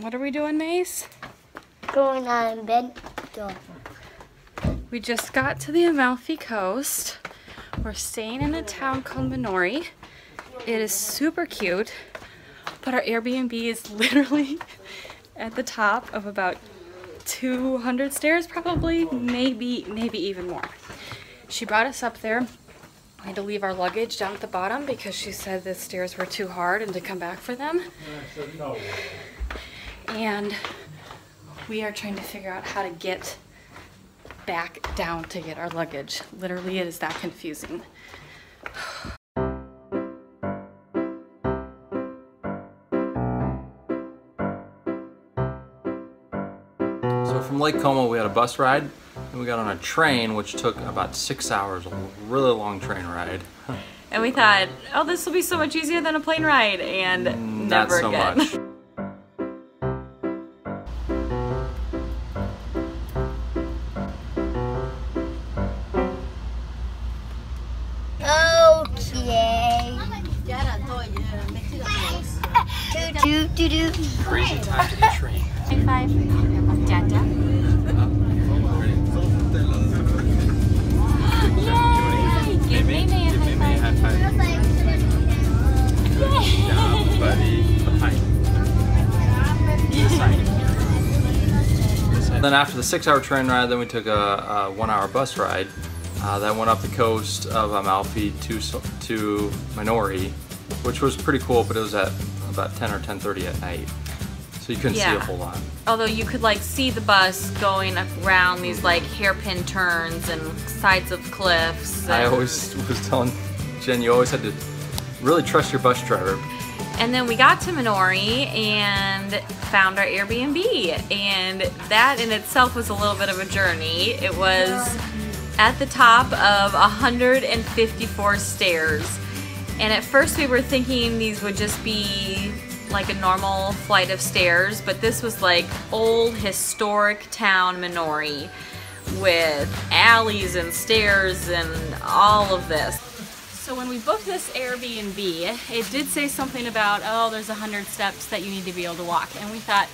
What are we doing, Mace? Going on an adventure. We just got to the Amalfi Coast. We're staying in a town called Minori. It is super cute, but our Airbnb is literally at the top of about 200 stairs probably, maybe even more. She brought us up there. We had to leave our luggage down at the bottom because she said the stairs were too hard and to come back for them. And we are trying to figure out how to get back down to get our luggage. Literally, it is that confusing. So from Lake Como, we had a bus ride, and we got on a train, which took about 6 hours, a really long train ride. And we thought, oh, this will be so much easier than a plane ride, and never again. Not so much. Crazy time to the train. Five. Dada. Yay! Give me a high five. Yay! Down by the pipe. Then after the 6 hour train ride, then we took a 1 hour bus ride that went up the coast of Amalfi to Minori, which was pretty cool, but it was at about 10 or 10:30 at night, so you couldn't see a whole lot. Although you could like see the bus going around these like hairpin turns and sides of cliffs. I always was telling Jen, you always had to really trust your bus driver. And then we got to Minori and found our Airbnb, and that in itself was a little bit of a journey. It was at the top of 154 stairs. And at first we were thinking these would just be like a normal flight of stairs, but this was like old historic town Minori with alleys and stairs and all of this. So when we booked this Airbnb, it did say something about, oh, there's 100 steps that you need to be able to walk. And we thought,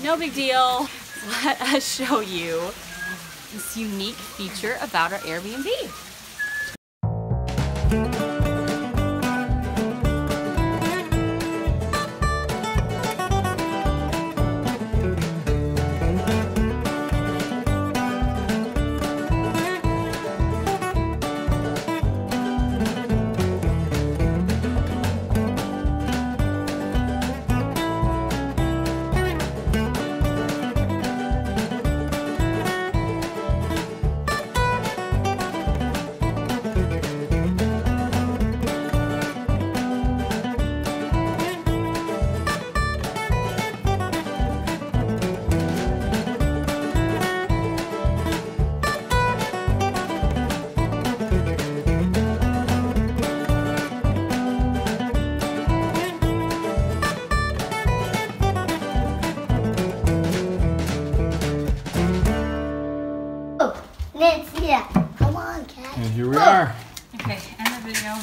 no big deal, let us show you this unique feature about our Airbnb.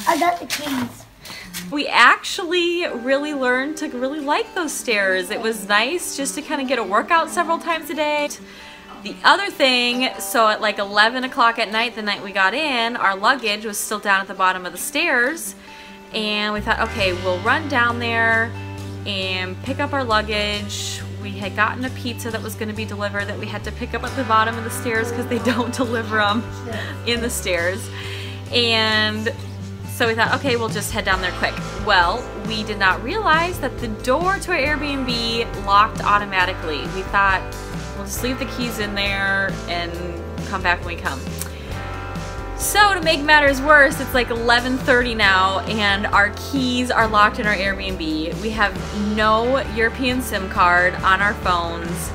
I got the keys. We actually really learned to really like those stairs. It was nice just to kind of get a workout several times a day. The other thing, so at like 11 o'clock at night, the night we got in, our luggage was still down at the bottom of the stairs. And we thought, okay, we'll run down there and pick up our luggage. We had gotten a pizza that was going to be delivered that we had to pick up at the bottom of the stairs because they don't deliver them in the stairs. And so we thought, okay, we'll just head down there quick. Well, we did not realize that the door to our Airbnb locked automatically. We thought, we'll just leave the keys in there and come back when we come. So to make matters worse, it's like 11:30 now and our keys are locked in our Airbnb. We have no European SIM card on our phones.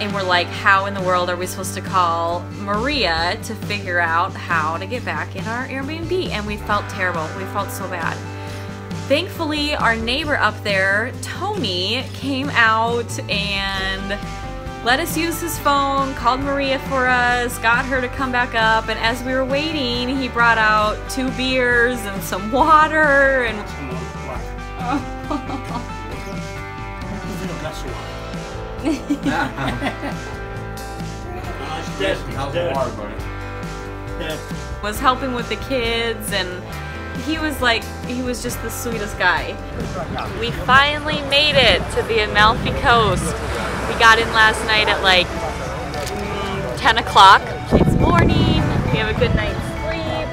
And we're like, how in the world are we supposed to call Maria to figure out how to get back in our Airbnb? And we felt terrible. We felt so bad. Thankfully, our neighbor up there, Tony, came out and let us use his phone, called Maria for us, got her to come back up. And as we were waiting, he brought out 2 beers and some water. And Was helping with the kids, and he was like, he was just the sweetest guy. We finally made it to the Amalfi Coast. We got in last night at like 10 o'clock. It's morning, we have a good night's sleep.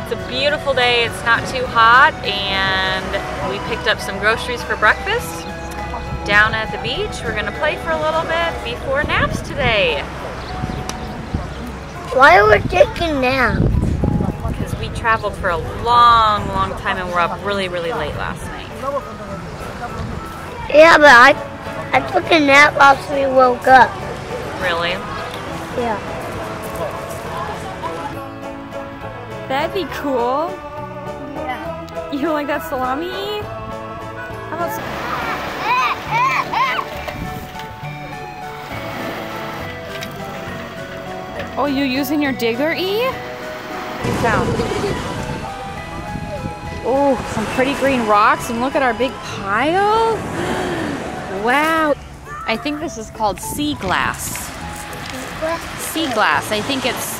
It's a beautiful day, it's not too hot, and we picked up some groceries for breakfast. Down at the beach, we're gonna play for a little bit before naps today. Why are we taking naps? Because we traveled for a long, long time and we're up really, really late last night. Yeah, but I took a nap after we woke up. Really? Yeah. That'd be cool. Yeah. You like that salami? How about Oh, you using your digger, E? Get down. Oh, some pretty green rocks, and look at our big pile. Wow. I think this is called sea glass. Sea glass. I think it's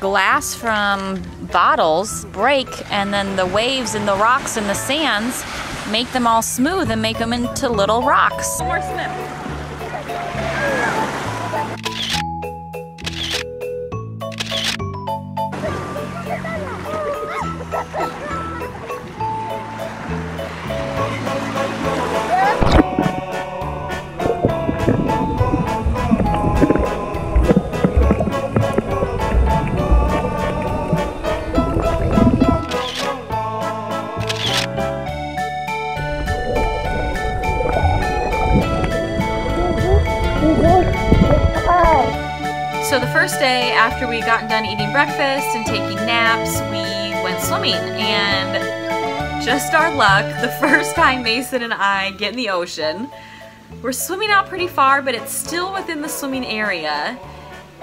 glass from bottles break, and then the waves and the rocks and the sands make them all smooth and make them into little rocks. More snips. So the first day after we got done eating breakfast and taking naps, we went swimming, and just our luck, the first time Mason and I get in the ocean, we're swimming out pretty far, but it's still within the swimming area,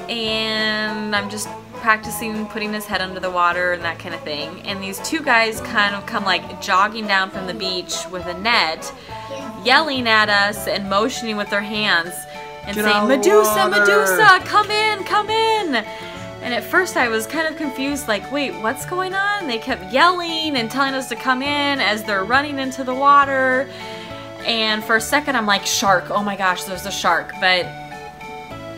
and I'm just practicing putting his head under the water and that kind of thing, and these two guys kind of come like jogging down from the beach with a net, yelling at us and motioning with their hands. And saying, Medusa, Medusa, come in, come in. And at first I was kind of confused, like, wait, what's going on? They kept yelling and telling us to come in as they're running into the water. And for a second I'm like, shark, oh my gosh, there's a shark. But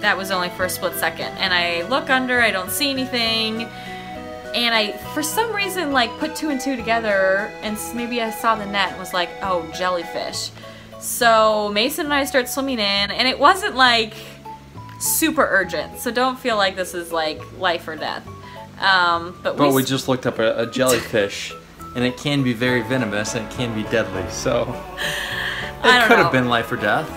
that was only for a split second. And I look under, I don't see anything. And I, for some reason, like put two and two together, and maybe I saw the net and was like, oh, jellyfish. So Mason and I start swimming in, and it wasn't like super urgent, so don't feel like this is like life or death. But we just looked up a jellyfish, and it can be very venomous and it can be deadly, so it could have been life or death.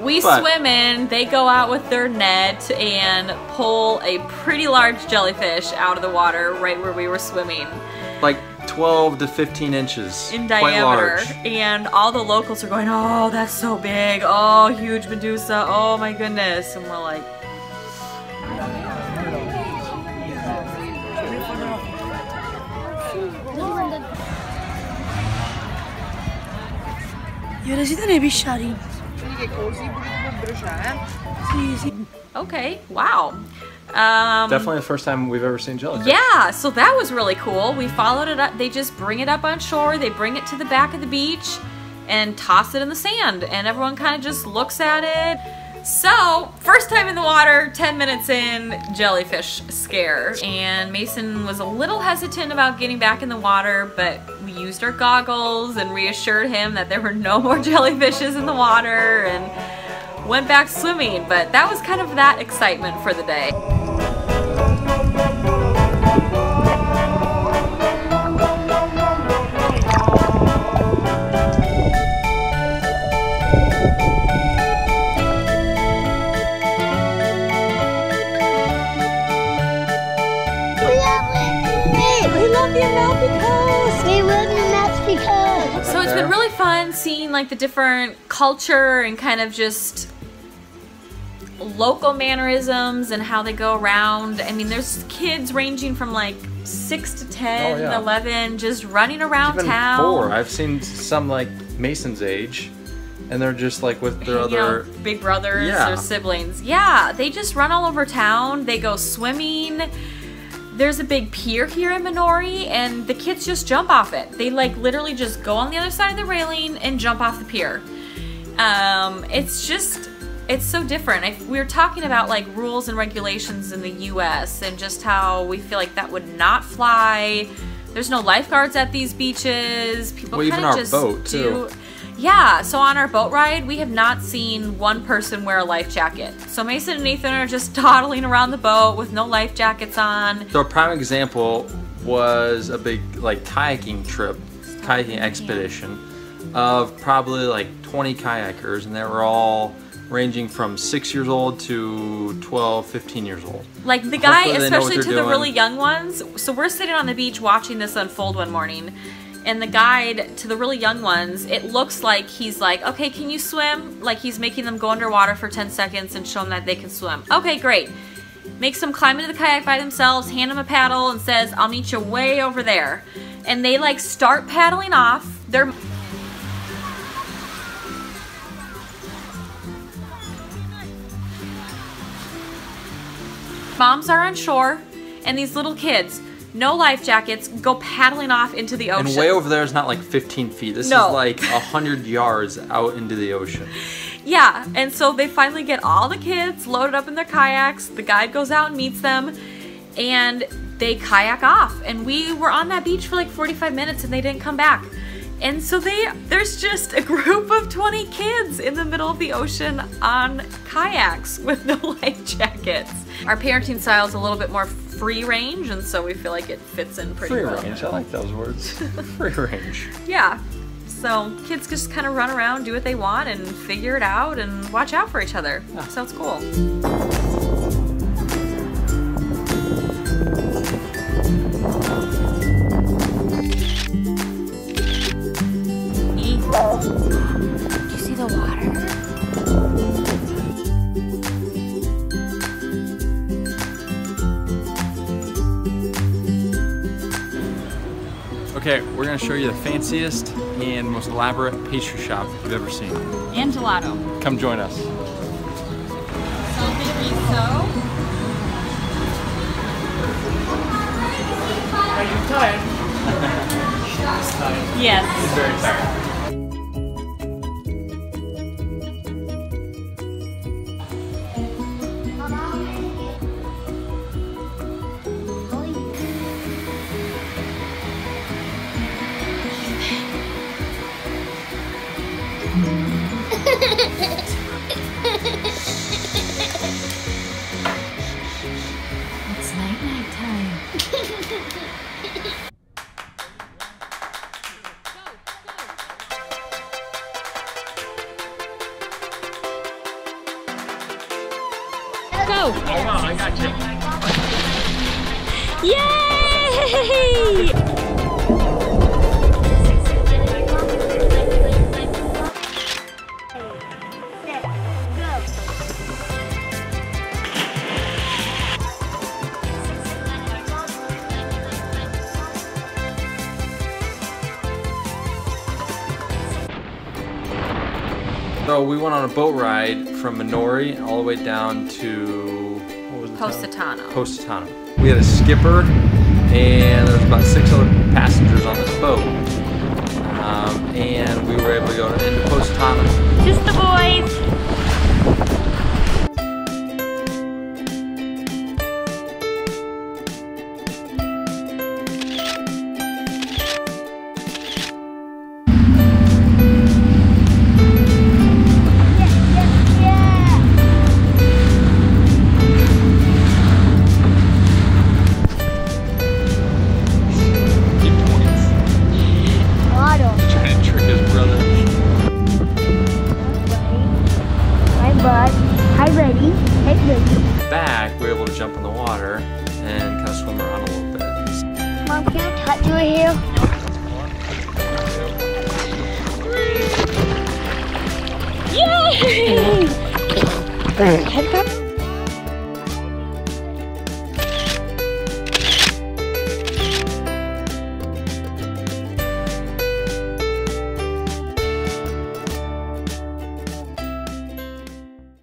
We swim in, they go out with their net and pull a pretty large jellyfish out of the water right where we were swimming. Like 12 to 15 inches in diameter, and all the locals are going, oh, that's so big, oh, huge Medusa, oh my goodness. And we're like, okay, wow. Definitely the first time we've ever seen jellyfish. Yeah, so that was really cool. We followed it up. They just bring it up on shore. They bring it to the back of the beach and toss it in the sand. And everyone kind of just looks at it. So, first time in the water, 10 minutes in, jellyfish scare. And Mason was a little hesitant about getting back in the water, but we used our goggles and reassured him that there were no more jellyfishes in the water, and went back swimming. But that was kind of that excitement for the day. So it's been really fun seeing like the different culture and kind of just local mannerisms and how they go around. I mean, there's kids ranging from like 6 to 10, oh, yeah, 11, just running around town. Even 4. I've seen some like Mason's age And they're just like with their other big brothers or siblings. Yeah, they just run all over town. They go swimming. There's a big pier here in Minori and the kids just jump off it. They like literally just go on the other side of the railing and jump off the pier. It's just, it's so different. We were talking about like rules and regulations in the US and just how we feel like that would not fly. There's no lifeguards at these beaches. People kind of just do. Yeah, so on our boat ride, we have not seen one person wear a life jacket. So Mason and Ethan are just dawdling around the boat with no life jackets on. So a prime example was a big like kayaking trip, kayaking expedition of probably like 20 kayakers, and they were all ranging from 6 years old to 12, 15 years old. Like the guy, especially to the really young ones. So we're sitting on the beach watching this unfold one morning. And the guide to the really young ones, it looks like he's like, okay, can you swim? Like he's making them go underwater for 10 seconds and show them that they can swim. Okay, great. Makes them climb into the kayak by themselves, hand them a paddle and says, I'll meet you way over there. And they like start paddling off. They're... Moms are on shore and these little kids, no life jackets, go paddling off into the ocean. And way over there is not like 15 feet. This is like 100 yards out into the ocean. Yeah, and so they finally get all the kids loaded up in their kayaks. The guide goes out and meets them, and they kayak off. And we were on that beach for like 45 minutes, and they didn't come back. And so there's just a group of 20 kids in the middle of the ocean on kayaks with no life jackets. Our parenting style is a little bit more free range, and so we feel like it fits in pretty well. Free range, I like those words. Free range. Yeah, so kids just kind of run around, do what they want, and figure it out, and watch out for each other. Yeah. So it's cool. Do you see the water? Okay, we're gonna show you the fanciest and most elaborate pastry shop you've ever seen. And gelato. Come join us. Are you tired? She's tired. Yes. She's very tired. It's night-night time. Go! Hold on, I got you. Yay! So we went on a boat ride from Minori all the way down to Positano. Positano. We had a skipper, and there was about 6 other passengers on this boat, and we were able to go into Positano. Just the boys. Back, we were able to jump in the water and kind of swim around a little bit. Mom, can I touch your hair? Yay!